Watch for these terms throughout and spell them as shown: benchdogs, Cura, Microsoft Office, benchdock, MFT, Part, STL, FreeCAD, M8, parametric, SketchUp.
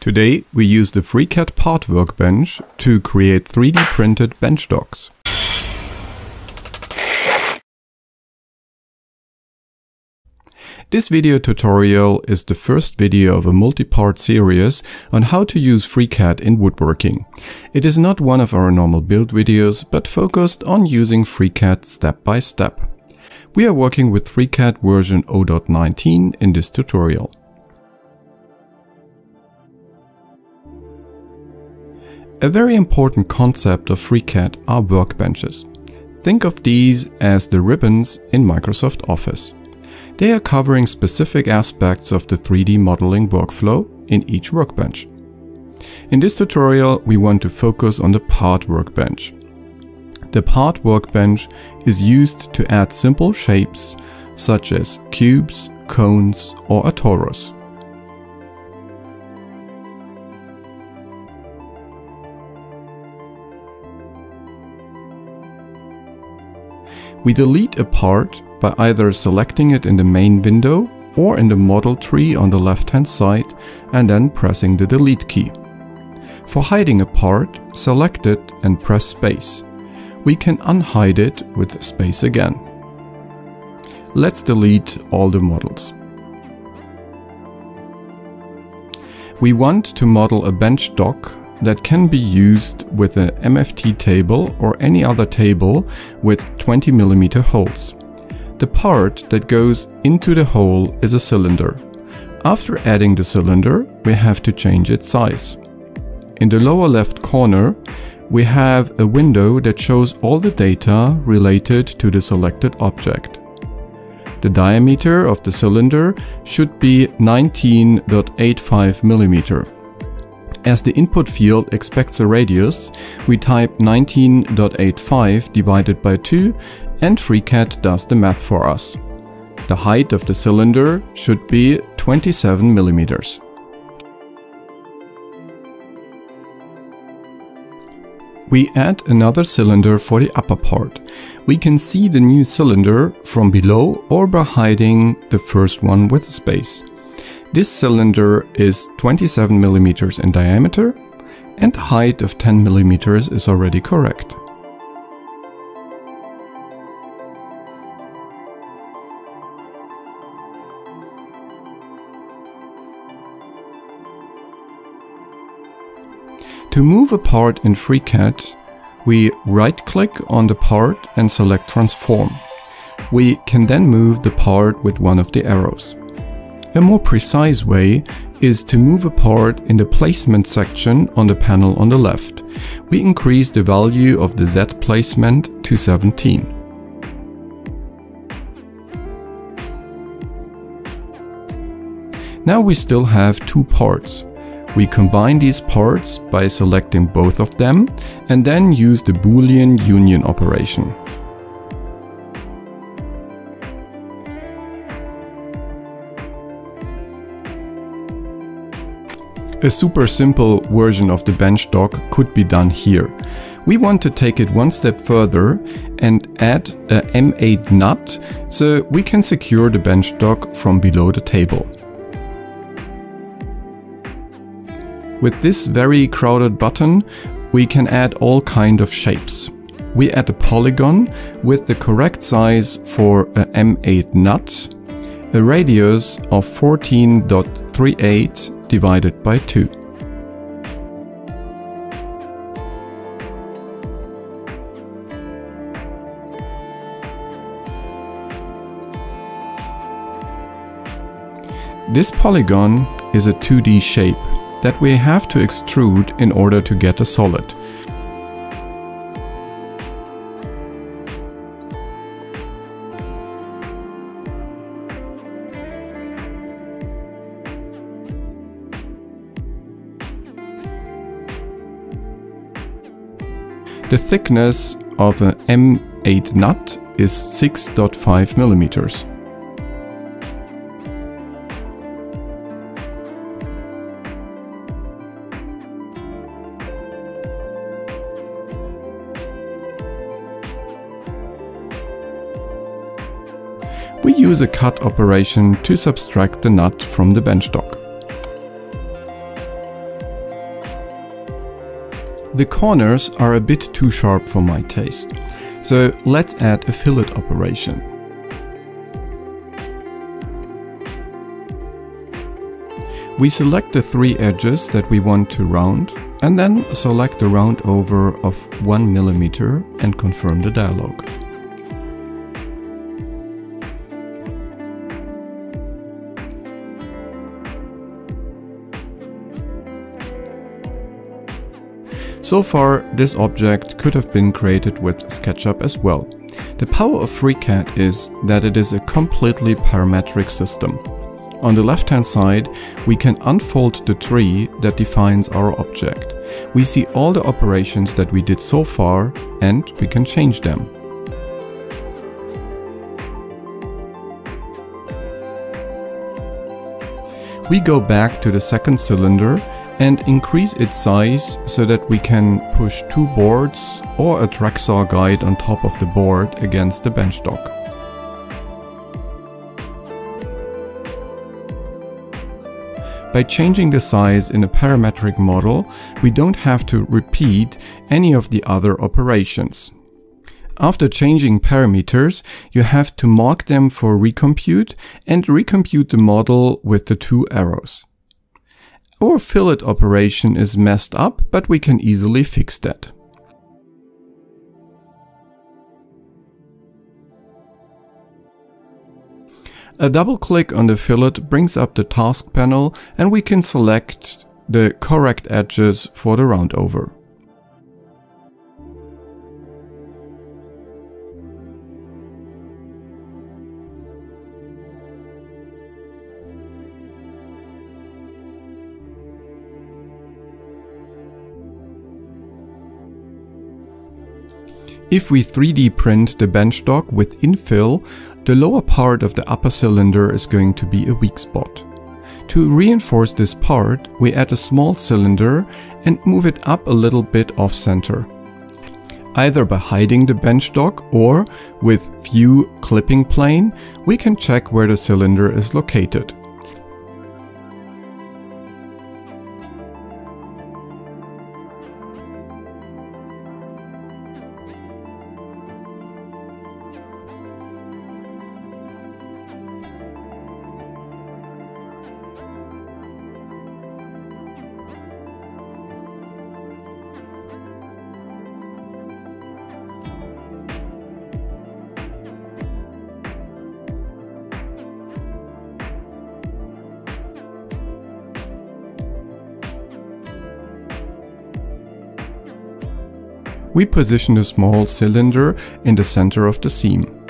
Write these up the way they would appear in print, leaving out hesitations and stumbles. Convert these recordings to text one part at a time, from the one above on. Today we use the FreeCAD part workbench to create 3D printed benchdogs. This video tutorial is the first video of a multi-part series on how to use FreeCAD in woodworking. It is not one of our normal build videos, but focused on using FreeCAD step by step. We are working with FreeCAD version 0.19 in this tutorial. A very important concept of FreeCAD are workbenches. Think of these as the ribbons in Microsoft Office. They are covering specific aspects of the 3D modeling workflow in each workbench. In this tutorial, we want to focus on the part workbench. The part workbench is used to add simple shapes such as cubes, cones, or a torus. We delete a part by either selecting it in the main window or in the model tree on the left-hand side and then pressing the delete key. For hiding a part, select it and press space. We can unhide it with space again. Let's delete all the models. We want to model a benchdock that can be used with an MFT table or any other table with 20 mm holes. The part that goes into the hole is a cylinder. After adding the cylinder, we have to change its size. In the lower left corner, we have a window that shows all the data related to the selected object. The diameter of the cylinder should be 19.85 mm. As the input field expects a radius, we type 19.85 divided by 2 and FreeCAD does the math for us. The height of the cylinder should be 27 mm. We add another cylinder for the upper part. We can see the new cylinder from below or by hiding the first one with space. This cylinder is 27 mm in diameter and the height of 10 mm is already correct. To move a part in FreeCAD, we right-click on the part and select transform. We can then move the part with one of the arrows. A more precise way is to move a part in the placement section on the panel on the left. We increase the value of the Z placement to 17. Now we still have two parts. We combine these parts by selecting both of them and then use the Boolean union operation. A super simple version of the benchdock could be done here. We want to take it one step further and add a M8 nut so we can secure the benchdock from below the table. With this very crowded button, we can add all kinds of shapes. We add a polygon with the correct size for a M8 nut, a radius of 14.38 divided by 2. This polygon is a 2D shape that we have to extrude in order to get a solid. The thickness of an M8 nut is 6.5 millimeters. We use a cut operation to subtract the nut from the benchdock. The corners are a bit too sharp for my taste, so let's add a fillet operation. We select the three edges that we want to round, and then select the round over of 1 millimeter and confirm the dialog. So far, this object could have been created with SketchUp as well. The power of FreeCAD is that it is a completely parametric system. On the left-hand side, we can unfold the tree that defines our object. We see all the operations that we did so far, and we can change them. We go back to the second cylinder and increase its size so that we can push two boards or a track saw guide on top of the board against the bench dock. By changing the size in a parametric model, we don't have to repeat any of the other operations. After changing parameters, you have to mark them for recompute and recompute the model with the two arrows. Our fillet operation is messed up, but we can easily fix that. A double click on the fillet brings up the task panel, and we can select the correct edges for the roundover. If we 3D print the bench dock with infill, the lower part of the upper cylinder is going to be a weak spot. To reinforce this part, we add a small cylinder and move it up a little bit off center. Either by hiding the bench dock or with View Clipping Plane, we can check where the cylinder is located. We position the small cylinder in the center of the seam.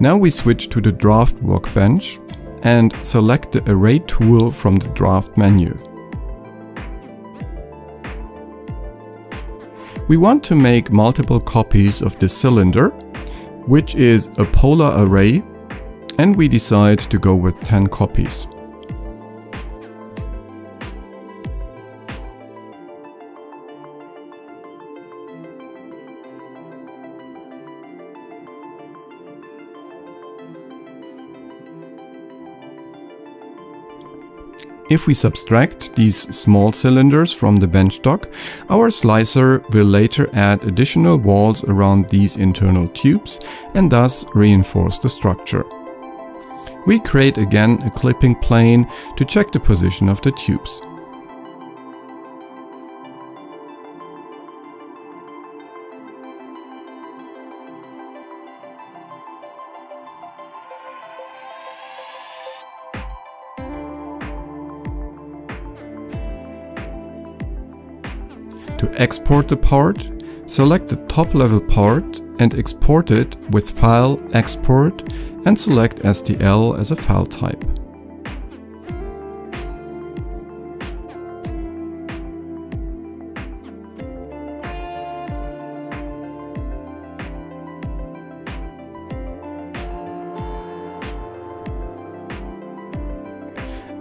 Now we switch to the draft workbench and select the Array tool from the draft menu. We want to make multiple copies of this cylinder, which is a polar array, and we decide to go with 10 copies. If we subtract these small cylinders from the bench dock, our slicer will later add additional walls around these internal tubes and thus reinforce the structure. We create again a clipping plane to check the position of the tubes. To export the part, select the top level part and export it with File, Export, and select STL as a file type.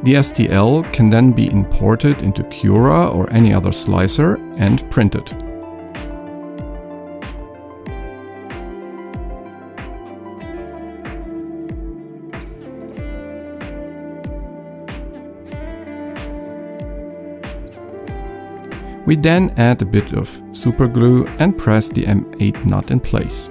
The STL can then be imported into Cura or any other slicer and printed. We then add a bit of super glue and press the M8 nut in place.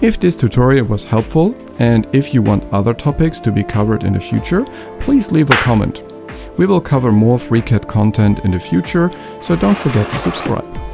If this tutorial was helpful, and if you want other topics to be covered in the future, please leave a comment. We will cover more FreeCAD content in the future, so don't forget to subscribe.